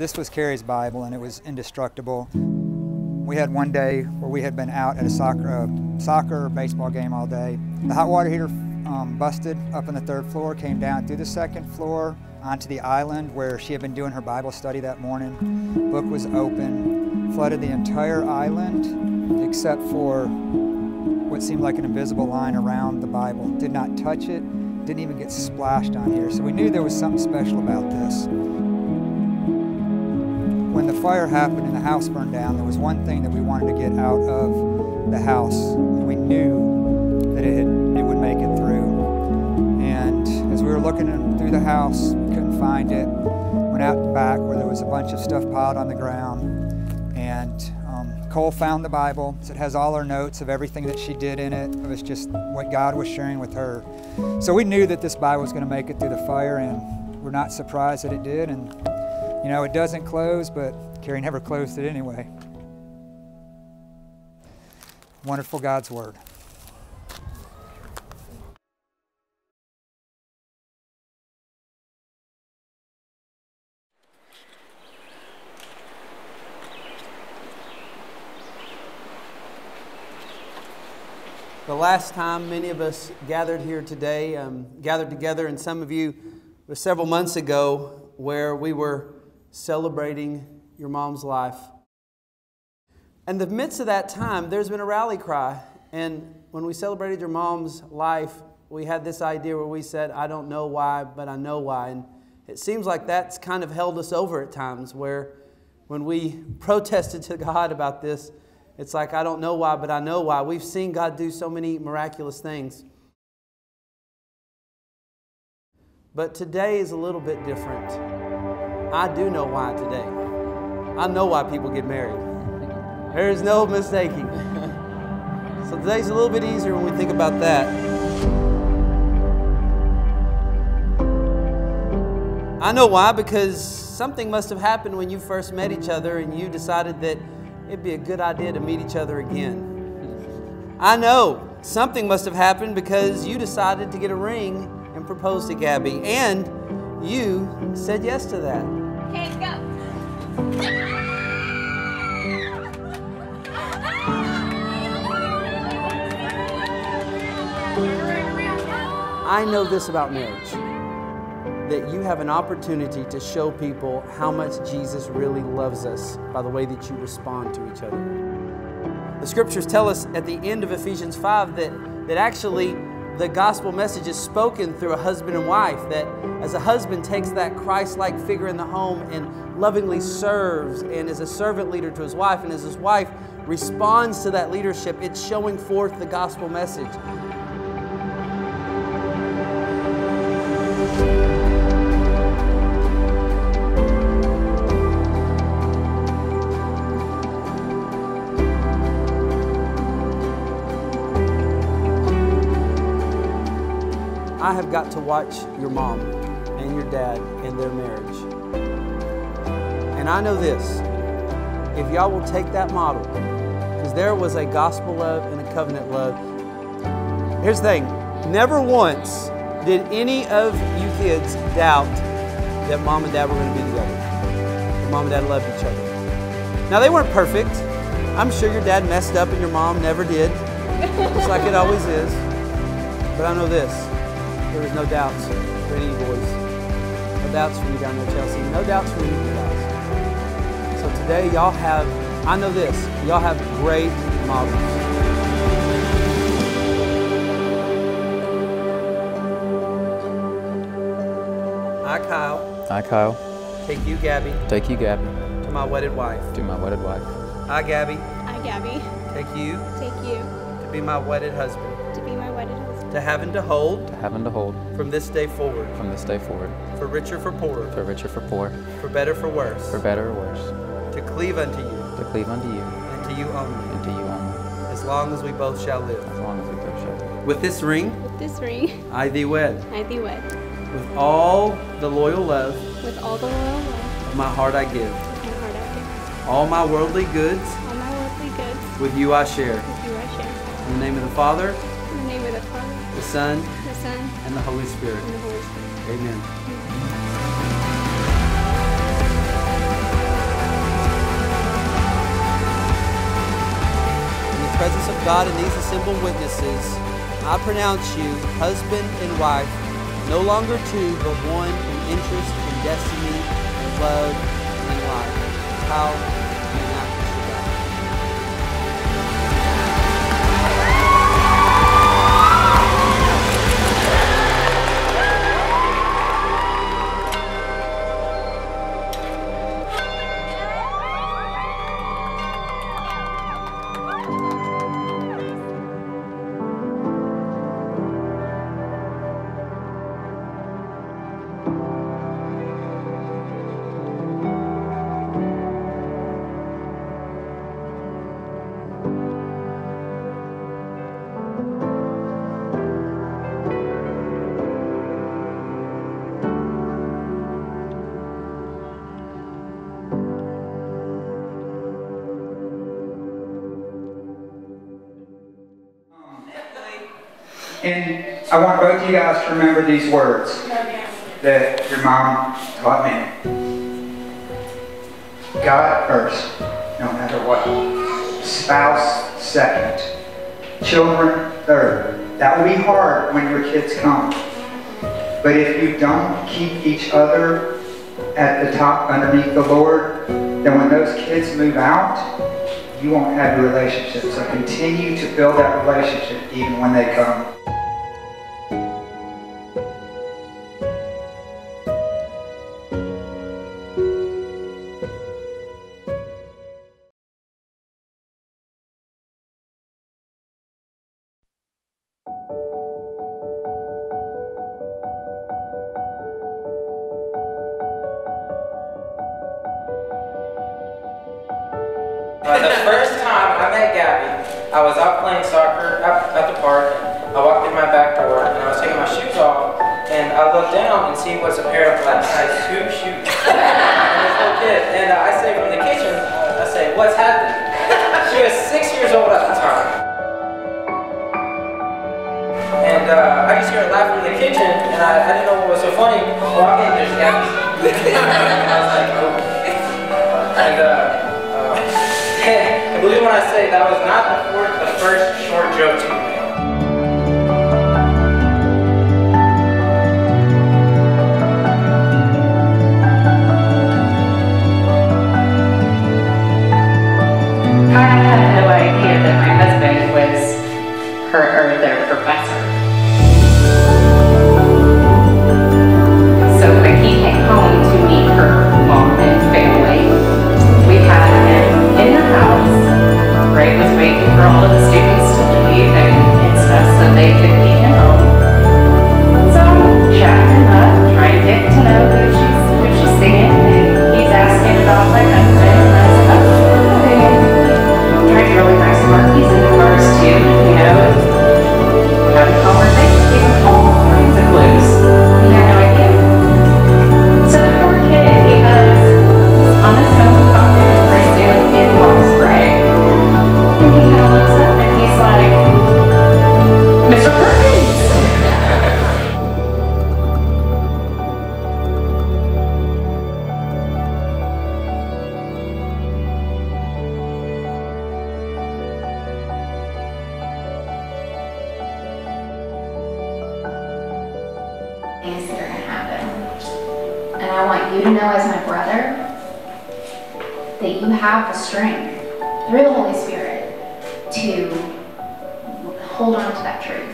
This was Carrie's Bible, and it was indestructible. We had one day where we had been out at a soccer or baseball game all day. The hot water heater busted up on the third floor, came down through the second floor onto the island where she had been doing her Bible study that morning. Book was open, flooded the entire island except for what seemed like an invisible line around the Bible. Did not touch it, didn't even get splashed on here. So we knew there was something special about this. When the fire happened and the house burned down, there was one thing that we wanted to get out of the house. We knew that it would make it through. And as we were looking through the house, we couldn't find it. Went out back where there was a bunch of stuff piled on the ground, and Cole found the Bible. It has all her notes of everything that she did in it. It was just what God was sharing with her. So we knew that this Bible was going to make it through the fire, and we're not surprised that it did. And you know, it doesn't close, but Carrie never closed it anyway. Wonderful God's Word. The last time many of us gathered here today, and some of you, was several months ago, where we were celebrating your mom's life. In the midst of that time, there's been a rally cry. And when we celebrated your mom's life, we had this idea where we said, I don't know why, but I know why. And it seems like that's kind of held us over at times, where when we protested to God about this, it's like, I don't know why, but I know why. We've seen God do so many miraculous things. But today is a little bit different. I do know why today. I know why people get married. There is no mistaking. So today's a little bit easier when we think about that. I know why, because something must have happened when you first met each other and you decided that it'd be a good idea to meet each other again. I know something must have happened because you decided to get a ring and propose to Gabby, and you said yes to that. Can't go. I know this about marriage, that you have an opportunity to show people how much Jesus really loves us by the way that you respond to each other. The scriptures tell us at the end of Ephesians 5 that actually the gospel message is spoken through a husband and wife, that as a husband takes that Christ-like figure in the home and lovingly serves and is a servant leader to his wife, and as his wife responds to that leadership, it's showing forth the gospel message. I have got to watch your mom and your dad and their marriage. And I know this, if y'all will take that model, because there was a gospel love and a covenant love. Here's the thing, never once did any of you kids doubt that mom and dad were going to be together. That mom and dad loved each other. Now, they weren't perfect. I'm sure your dad messed up and your mom never did, just like it always is. But I know this. There was no doubts for any boys. No doubts for you down there, Chelsea. No doubts for you guys. So today, y'all have, I know this, y'all have great models. I, Kyle. I, Kyle. Take you, Gabby. Take you, Gabby. To my wedded wife. To my wedded wife. I, Gabby. I, Gabby. Take you. Take you. To be my wedded husband. To be my wedded husband. To have and to hold. To have and to hold. From this day forward. From this day forward. For richer, for poorer. For richer, for poor. For better, for worse. For better, or worse. To cleave unto you. To cleave unto you. And to you only. And to you only. As long as we both shall live. As long as we both shall live. With this ring. With this ring. I thee wed. I thee wed. With all the loyal love. With all the loyal love. Of my heart I give. Of my heart I give. All my worldly goods. All my worldly goods. With you I share. With you I share. In the name of the Father. The Son, and the Holy Spirit. Amen. God and these assembled witnesses, I pronounce you, husband and wife, no longer two, but one in interest and destiny, and love, and life. How? And I want both of you guys to remember these words that your mom taught me. God first, no matter what. Spouse second. Children third. That will be hard when your kids come. But if you don't keep each other at the top underneath the Lord, then when those kids move out, you won't have a relationship. So continue to build that relationship even when they come. The first time I met Gabby, I was out playing soccer at the park. I walked in my back door and I was taking my shoes off, and I looked down and see what's a pair of black size 2 shoes. And I say from the kitchen, I say, "What's happening?" She was 6 years old at the time. And I just hear her laugh from the kitchen, and I didn't know what was so funny. Walking, there's Gabby. I was like, oh. I believe when I say that was not the first short joke to me. I had no idea that my husband was her or their professor. So when he came home to meet her mom and family, we had him in the house. Ray was waiting for all of the students to leave and stuff so they could meet him home. So I'm chatting up, trying to get to know who she's seeing, and he's asking about my husband, and I said, oh, okay. He's really nice work, he's in the cars too, you know, and having a conversation, giving all kinds of clues. He had no idea. So the poor kid, he was on his phone talking to Brazil in Long Spray. Things that are going to happen. And I want you to know as my brother that you have the strength through the Holy Spirit to hold on to that truth.